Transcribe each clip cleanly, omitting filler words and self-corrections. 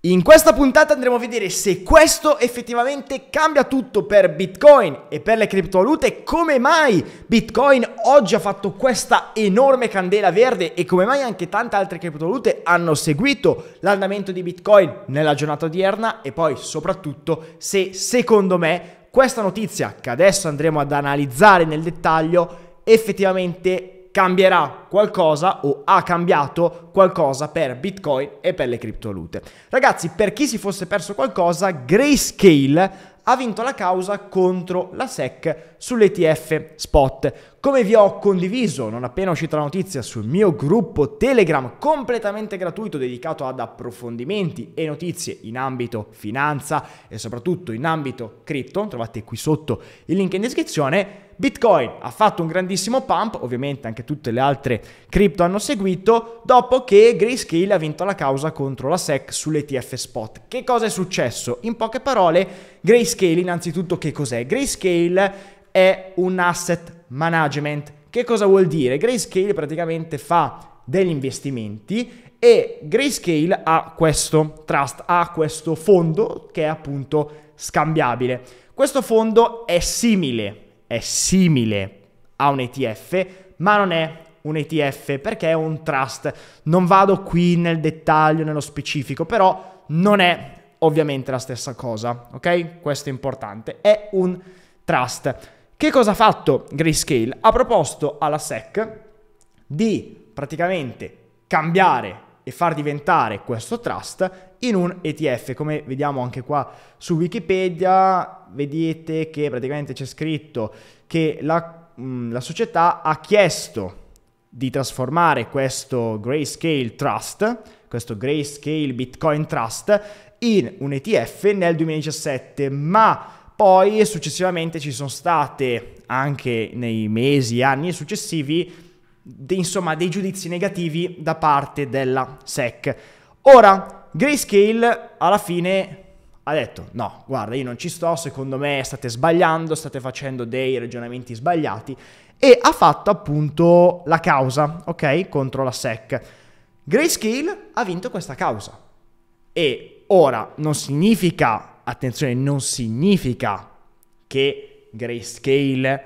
In questa puntata andremo a vedere se questo effettivamente cambia tutto per Bitcoin e per le criptovalute, come mai Bitcoin oggi ha fatto questa enorme candela verde e come mai anche tante altre criptovalute hanno seguito l'andamento di Bitcoin nella giornata odierna, e poi soprattutto se secondo me questa notizia che adesso andremo ad analizzare nel dettaglio effettivamente cambierà qualcosa o ha cambiato qualcosa per Bitcoin e per le criptovalute. Ragazzi, per chi si fosse perso qualcosa, Grayscale ha vinto la causa contro la SEC sull'ETF spot. Come vi ho condiviso non appena uscita la notizia sul mio gruppo Telegram completamente gratuito dedicato ad approfondimenti e notizie in ambito finanza e soprattutto in ambito cripto, trovate qui sotto il link in descrizione, Bitcoin ha fatto un grandissimo pump, ovviamente anche tutte le altre cripto hanno seguito, dopo che Grayscale ha vinto la causa contro la SEC sull'ETF spot. Che cosa è successo? In poche parole, Grayscale innanzitutto che cos'è? Grayscale è un asset management. Che cosa vuol dire? Grayscale praticamente fa degli investimenti e Grayscale ha questo trust, ha questo fondo che è appunto scambiabile. Questo fondo è simile a un ETF, ma non è un ETF perché è un trust. Non vado qui nel dettaglio, nello specifico, però non è ovviamente la stessa cosa, ok? Questo è importante, è un trust. Che cosa ha fatto Grayscale? Ha proposto alla SEC di praticamente cambiare e far diventare questo trust in un ETF. Come vediamo anche qua su Wikipedia, vedete che praticamente c'è scritto che la società ha chiesto di trasformare questo Grayscale Trust, questo Grayscale Bitcoin Trust, in un ETF nel 2017, ma poi successivamente ci sono state, anche nei mesi e anni successivi, insomma dei giudizi negativi da parte della SEC. Ora Grayscale alla fine ha detto no, guarda, io non ci sto, secondo me state sbagliando, state facendo dei ragionamenti sbagliati, e ha fatto appunto la causa, ok, contro la SEC. Grayscale ha vinto questa causa e ora non significa, attenzione, non significa che Grayscale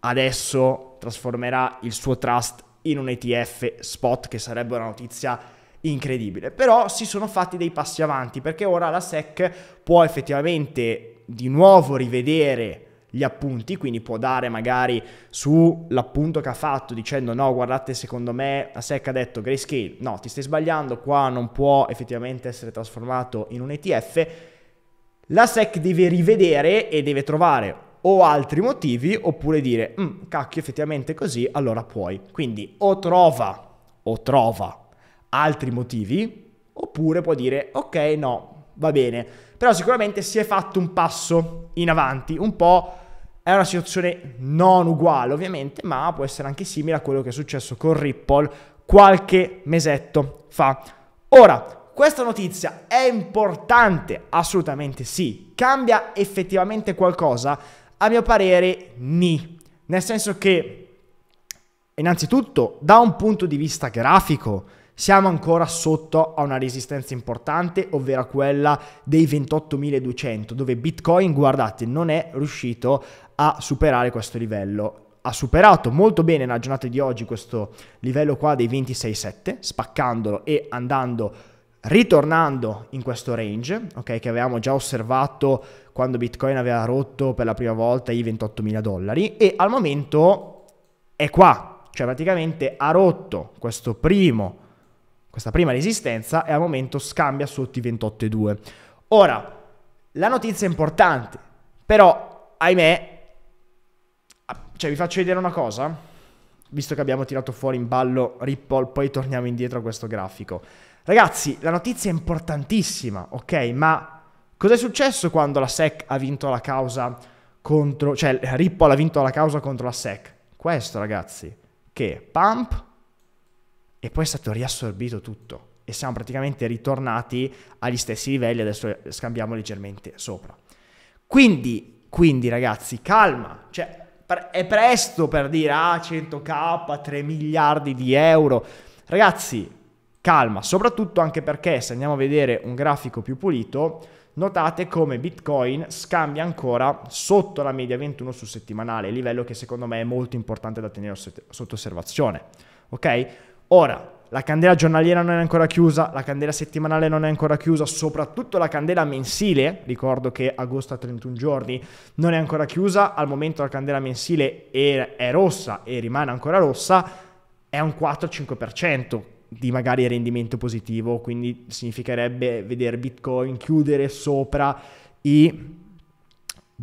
adesso trasformerà il suo trust in un ETF spot, che sarebbe una notizia incredibile, però si sono fatti dei passi avanti, perché ora la SEC può effettivamente di nuovo rivedere gli appunti, quindi può dare magari sull'appunto che ha fatto dicendo no, guardate, secondo me la SEC ha detto Grayscale no, ti stai sbagliando, qua non può effettivamente essere trasformato in un ETF. La SEC deve rivedere e deve trovare o altri motivi, oppure dire cacchio, effettivamente così, allora puoi. Quindi o trova altri motivi, oppure può dire ok, no, va bene. Però sicuramente si è fatto un passo in avanti, un po' è una situazione non uguale ovviamente, ma può essere anche simile a quello che è successo con Ripple qualche mesetto fa. Ora, questa notizia è importante? Assolutamente sì. Cambia effettivamente qualcosa? A mio parere ni, nel senso che innanzitutto da un punto di vista grafico siamo ancora sotto a una resistenza importante, ovvero quella dei 28.200, dove Bitcoin, guardate, non è riuscito a superare questo livello. Ha superato molto bene nella giornata di oggi questo livello qua dei 26.7, spaccandolo e ritornando in questo range, ok, che avevamo già osservato quando Bitcoin aveva rotto per la prima volta i $28.000, e al momento è qua, cioè praticamente ha rotto questa prima resistenza e al momento scambia sotto i 28.2. Ora, la notizia è importante, però ahimè, cioè vi faccio vedere una cosa, visto che abbiamo tirato fuori in ballo Ripple, poi torniamo indietro a questo grafico. Ragazzi, la notizia è importantissima, ok? Ma cos'è successo quando la SEC ha vinto la causa contro... cioè Ripple ha vinto la causa contro la SEC? Questo, ragazzi, che pump e poi è stato riassorbito tutto e siamo praticamente ritornati agli stessi livelli, adesso scambiamo leggermente sopra. Quindi ragazzi, calma, cioè è presto per dire 100.000, 3 miliardi di euro. Ragazzi, calma, soprattutto anche perché se andiamo a vedere un grafico più pulito, notate come Bitcoin scambia ancora sotto la media 21 sul settimanale, livello che secondo me è molto importante da tenere sotto osservazione. Ok? Ora, la candela giornaliera non è ancora chiusa, la candela settimanale non è ancora chiusa, soprattutto la candela mensile, ricordo che agosto ha 31 giorni, non è ancora chiusa, al momento la candela mensile è rossa e rimane ancora rossa, è un 4-5% di magari rendimento positivo, quindi significherebbe vedere Bitcoin chiudere sopra i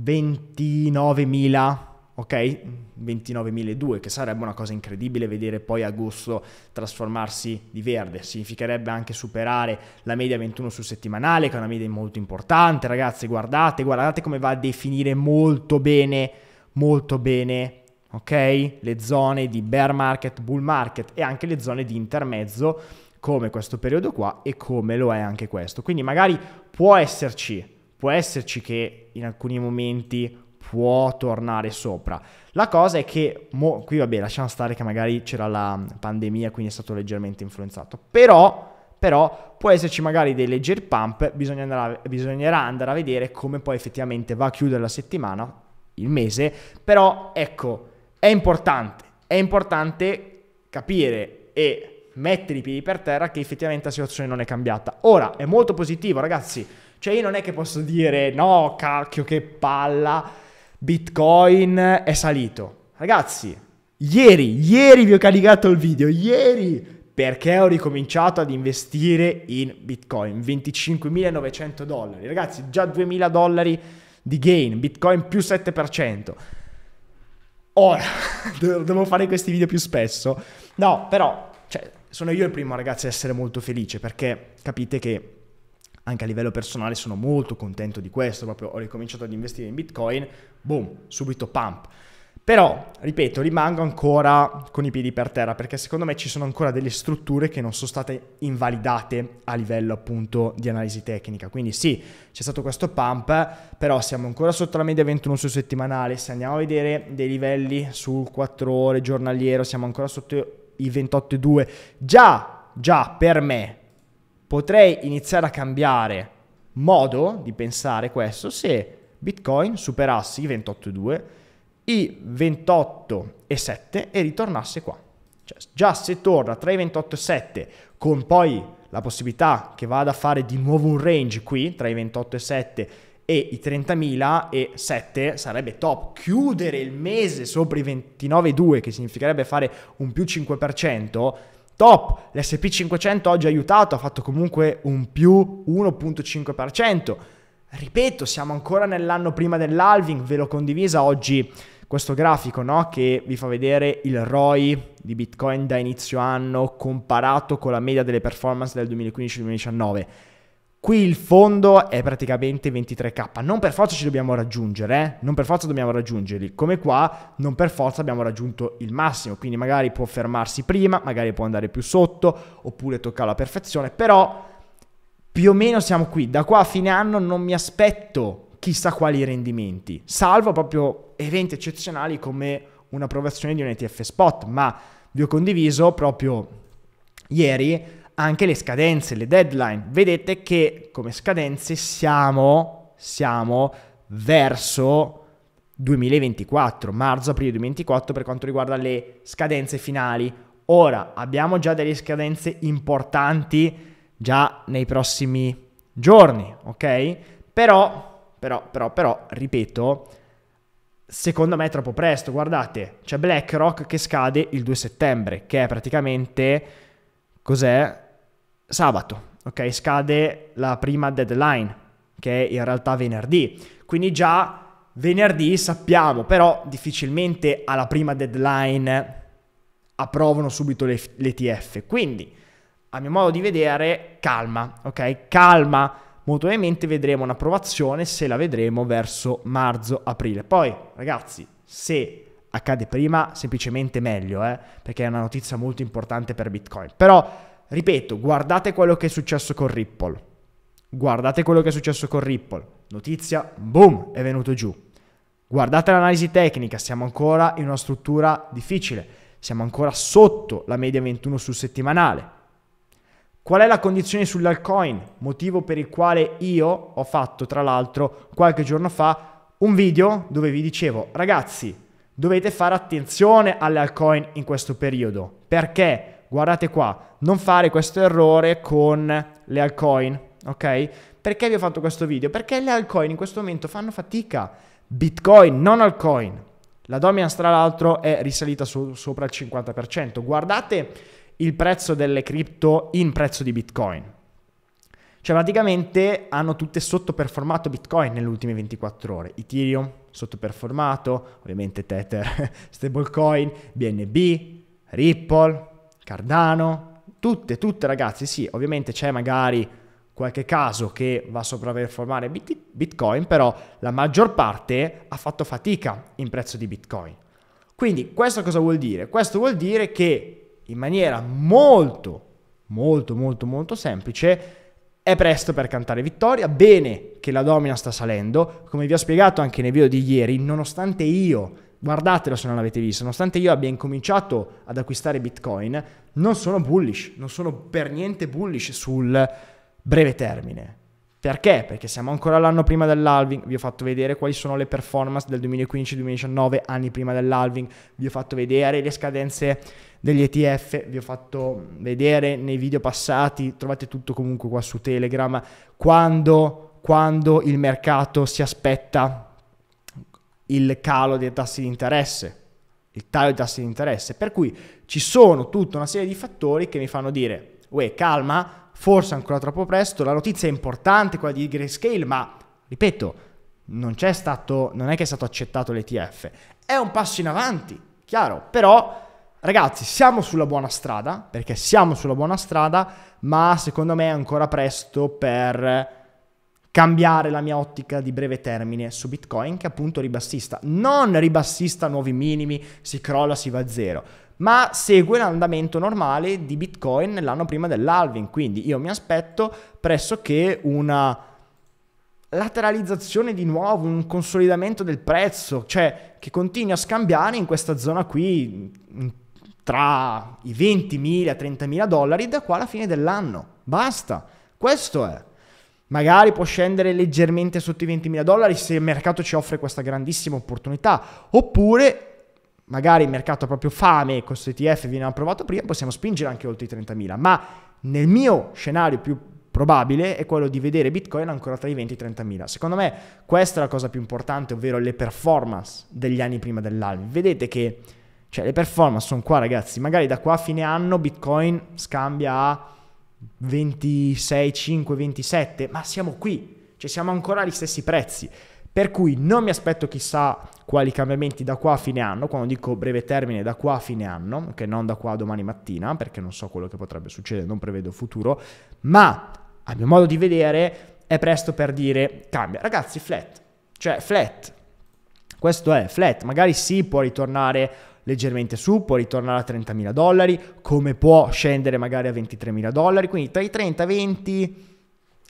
29.000, ok? 29.002, che sarebbe una cosa incredibile vedere poi agosto trasformarsi di verde. Significherebbe anche superare la media 21 sul settimanale, che è una media molto importante, ragazzi, guardate come va a definire molto bene, ok? Le zone di bear market, bull market e anche le zone di intermezzo, come questo periodo qua e come lo è anche questo. Quindi magari può esserci che in alcuni momenti può tornare sopra. La cosa è che qui vabbè, lasciamo stare che magari c'era la pandemia, quindi è stato leggermente influenzato, però può esserci magari dei leggeri pump. Bisognerà andare a vedere come poi effettivamente va a chiudere la settimana, il mese. Però ecco, è importante capire e mettere i piedi per terra che effettivamente la situazione non è cambiata. Ora è molto positivo, ragazzi, cioè io non è che posso dire no, cacchio, che palla, Bitcoin è salito. Ragazzi, ieri vi ho caricato il video, perché ho ricominciato ad investire in Bitcoin, $25.900. Ragazzi, già $2.000 di gain, Bitcoin più 7%. Ora, devo fare questi video più spesso? No, però, cioè, sono io il primo, ragazzi, a essere molto felice, perché capite che anche a livello personale sono molto contento di questo, proprio ho ricominciato ad investire in Bitcoin, boom, subito pump. Però, ripeto, rimango ancora con i piedi per terra, perché secondo me ci sono ancora delle strutture che non sono state invalidate a livello appunto di analisi tecnica. Quindi sì, c'è stato questo pump, però siamo ancora sotto la media 21 sul settimanale. Se andiamo a vedere dei livelli sul 4 ore giornaliero, siamo ancora sotto i 28.2. Già per me potrei iniziare a cambiare modo di pensare questo se Bitcoin superasse i 28.2, i 28.7 e ritornasse qua. Cioè, già se torna tra i 28.7, con poi la possibilità che vada a fare di nuovo un range qui, tra i 28.7 e i 30.007, sarebbe top. Chiudere il mese sopra i 29.2, che significherebbe fare un più 5%, top. L'S&P 500 oggi ha aiutato, ha fatto comunque un più 1.5%. Ripeto, siamo ancora nell'anno prima dell'halving, ve l'ho condivisa oggi questo grafico, no? Che vi fa vedere il ROI di Bitcoin da inizio anno comparato con la media delle performance del 2015-2019. Qui il fondo è praticamente 23k, non per forza ci dobbiamo raggiungere, non per forza dobbiamo raggiungerli, come qua non per forza abbiamo raggiunto il massimo, quindi magari può fermarsi prima, magari può andare più sotto, oppure toccare la perfezione, però più o meno siamo qui. Da qua a fine anno non mi aspetto chissà quali rendimenti, salvo proprio eventi eccezionali come un'approvazione di un ETF spot, ma vi ho condiviso proprio ieri anche le scadenze, le deadline. Vedete che come scadenze siamo verso 2024, marzo-aprile 2024 per quanto riguarda le scadenze finali. Ora abbiamo già delle scadenze importanti già nei prossimi giorni, ok? Però, ripeto, secondo me è troppo presto. Guardate, c'è BlackRock che scade il 2 settembre, che è praticamente, cos'è? Sabato, ok? Scade la prima deadline, che è in realtà venerdì, quindi già venerdì sappiamo, però difficilmente alla prima deadline approvano subito l'ETF, quindi a mio modo di vedere calma, ok? Calma, molto probabilmente vedremo un'approvazione, se la vedremo, verso marzo-aprile. Poi ragazzi, se accade prima semplicemente meglio, perché è una notizia molto importante per Bitcoin. Però ripeto, guardate quello che è successo con Ripple, notizia, boom, è venuto giù. Guardate l'analisi tecnica, siamo ancora in una struttura difficile, siamo ancora sotto la media 21 sul settimanale. Qual è la condizione sull'altcoin? Motivo per il quale io ho fatto, tra l'altro, qualche giorno fa un video dove vi dicevo: ragazzi, dovete fare attenzione alle altcoin in questo periodo, perché, guardate qua, non fare questo errore con le altcoin, ok? Perché vi ho fatto questo video? Perché le altcoin in questo momento fanno fatica. Bitcoin, non altcoin. La dominance, tra l'altro, è risalita sopra il 50%. Guardate il prezzo delle cripto in prezzo di Bitcoin. Cioè praticamente hanno tutte sottoperformato Bitcoin nelle ultime 24 ore. Ethereum sottoperformato, ovviamente Tether, stablecoin, BNB, Ripple, Cardano, tutte ragazzi, sì, ovviamente c'è magari qualche caso che va a sopravperformare Bitcoin, però la maggior parte ha fatto fatica in prezzo di Bitcoin. Quindi questo cosa vuol dire? Questo vuol dire che in maniera molto semplice è presto per cantare vittoria. Bene che la dominance sta salendo, come vi ho spiegato anche nei video di ieri, nonostante io, guardatelo se non l'avete visto, nonostante io abbia incominciato ad acquistare Bitcoin, non sono bullish, non sono per niente bullish sul breve termine. Perché? Perché siamo ancora l'anno prima dell'halving, vi ho fatto vedere quali sono le performance del 2015-2019, anni prima dell'halving, vi ho fatto vedere le scadenze degli ETF, vi ho fatto vedere nei video passati, trovate tutto comunque qua su Telegram, quando il mercato si aspetta il calo dei tassi di interesse, il taglio dei tassi di interesse, per cui ci sono tutta una serie di fattori che mi fanno dire: uè, calma, forse ancora troppo presto. La notizia è importante, quella di Grayscale, ma ripeto, non è che è stato accettato l'ETF. È un passo in avanti, chiaro, però ragazzi, siamo sulla buona strada, perché siamo sulla buona strada, ma secondo me è ancora presto per cambiare la mia ottica di breve termine su Bitcoin, che è appunto ribassista. Non ribassista, nuovi minimi, si crolla, si va a zero, ma segue l'andamento normale di Bitcoin nell'anno prima dell'halving. Quindi io mi aspetto pressoché una lateralizzazione di nuovo, un consolidamento del prezzo, cioè che continui a scambiare in questa zona qui tra i 20.000 e $30.000 da qua alla fine dell'anno. Basta, questo è. Magari può scendere leggermente sotto i $20.000 se il mercato ci offre questa grandissima opportunità, oppure magari il mercato ha proprio fame e questo ETF viene approvato prima, possiamo spingere anche oltre i 30.000, ma nel mio scenario più probabile è quello di vedere Bitcoin ancora tra i 20 e i 30.000. Secondo me questa è la cosa più importante, ovvero le performance degli anni prima dell'halving. Vedete che, cioè, le performance sono qua ragazzi, magari da qua a fine anno Bitcoin scambia a 26, 5, 27, ma siamo qui, cioè siamo ancora agli stessi prezzi. Per cui non mi aspetto chissà quali cambiamenti da qua a fine anno, quando dico breve termine da qua a fine anno, che non da qua a domani mattina, perché non so quello che potrebbe succedere, non prevedo futuro, ma a mio modo di vedere è presto per dire cambia. Ragazzi, flat, cioè flat, questo è flat, magari sì, può ritornare leggermente su, può ritornare a $30.000, come può scendere magari a $23.000, quindi tra i 30 e i 20...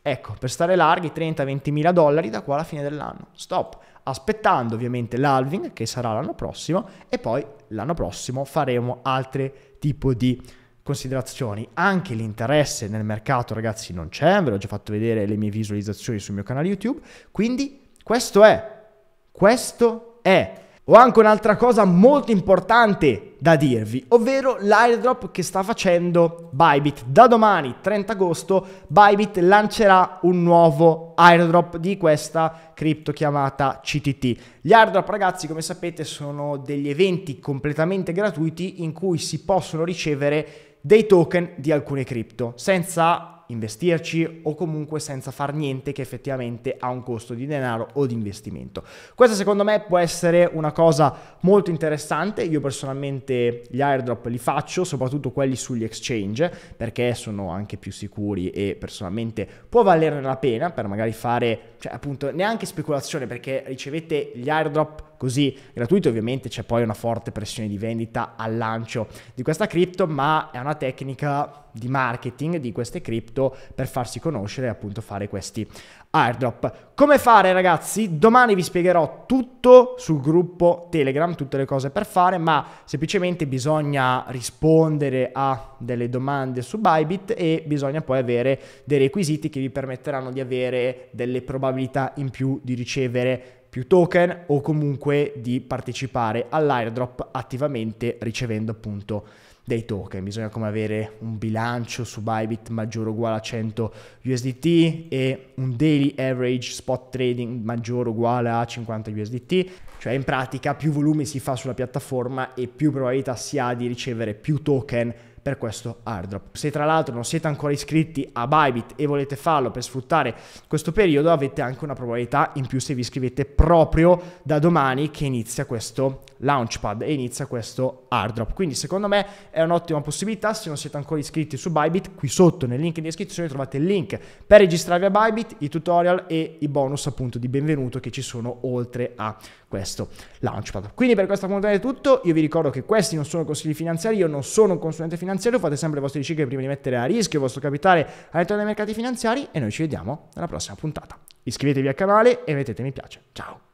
Ecco, per stare larghi, 30-20.000 dollari da qua alla fine dell'anno. Stop. Aspettando ovviamente l'halving, che sarà l'anno prossimo, e poi l'anno prossimo faremo altri tipo di considerazioni. Anche l'interesse nel mercato, ragazzi, non c'è. Ve l'ho già fatto vedere le mie visualizzazioni sul mio canale YouTube. Quindi questo è. Questo è. Ho anche un'altra cosa molto importante da dirvi, ovvero l'airdrop che sta facendo Bybit. Da domani, 30 agosto, Bybit lancerà un nuovo airdrop di questa cripto chiamata CTT. Gli airdrop, ragazzi, come sapete, sono degli eventi completamente gratuiti in cui si possono ricevere dei token di alcune cripto senza investirci o comunque senza far niente che effettivamente ha un costo di denaro o di investimento. Questa secondo me può essere una cosa molto interessante. Io personalmente gli airdrop li faccio, soprattutto quelli sugli exchange, perché sono anche più sicuri e personalmente può valerne la pena per magari fare, cioè appunto, neanche speculazione, perché ricevete gli airdrop così gratuiti. Ovviamente c'è poi una forte pressione di vendita al lancio di questa cripto, ma è una tecnica di marketing di queste cripto appunto per farsi conoscere e appunto fare questi airdrop. Come fare, ragazzi? Domani vi spiegherò tutto sul gruppo Telegram, tutte le cose per fare, ma semplicemente bisogna rispondere a delle domande su Bybit e bisogna poi avere dei requisiti che vi permetteranno di avere delle probabilità in più di ricevere più token o comunque di partecipare all'airdrop attivamente ricevendo appunto dei token. Bisogna come avere un bilancio su Bybit maggiore o uguale a 100 USDT e un daily average spot trading maggiore o uguale a 50 USDT. Cioè in pratica più volume si fa sulla piattaforma e più probabilità si ha di ricevere più token per questo airdrop. Se tra l'altro non siete ancora iscritti a Bybit e volete farlo per sfruttare questo periodo, avete anche una probabilità in più se vi iscrivete proprio da domani che inizia questo launchpad e inizia questo airdrop. Quindi secondo me è un'ottima possibilità. Se non siete ancora iscritti su Bybit, qui sotto nel link in descrizione trovate il link per registrarvi a Bybit, i tutorial e i bonus appunto di benvenuto che ci sono oltre a questo launchpad. Quindi per questa puntata è tutto. Io vi ricordo che questi non sono consigli finanziari, io non sono un consulente finanziario, fate sempre le vostre ricerche prima di mettere a rischio il vostro capitale all'interno dei mercati finanziari e noi ci vediamo nella prossima puntata. Iscrivetevi al canale e mettete mi piace. Ciao!